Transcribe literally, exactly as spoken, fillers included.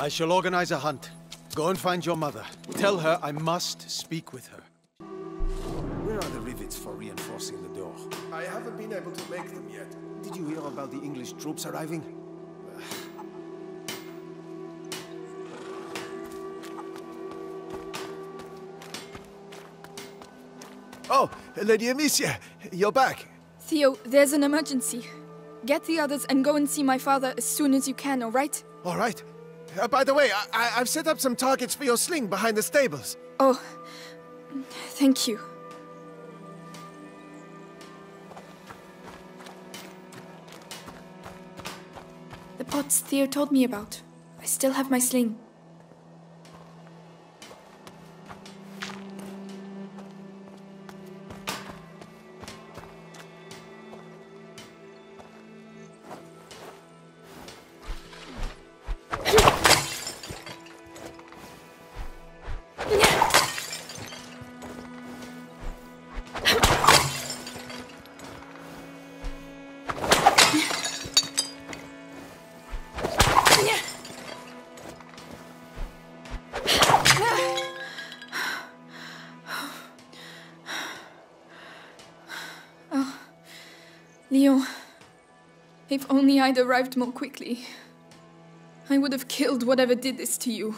I shall organize a hunt. Go and find your mother. Tell her I must speak with her. Where are the rivets for reinforcing the door? I haven't been able to make them yet. Did you hear about the English troops arriving? Oh, Lady Amicia, you're back. Theo, there's an emergency. Get the others and go and see my father as soon as you can, all right? All right. Uh, by the way, I I I've set up some targets for your sling behind the stables. Oh, thank you. The pots Theo told me about. I still have my sling. Leon, if only I'd arrived more quickly, I would have killed whatever did this to you.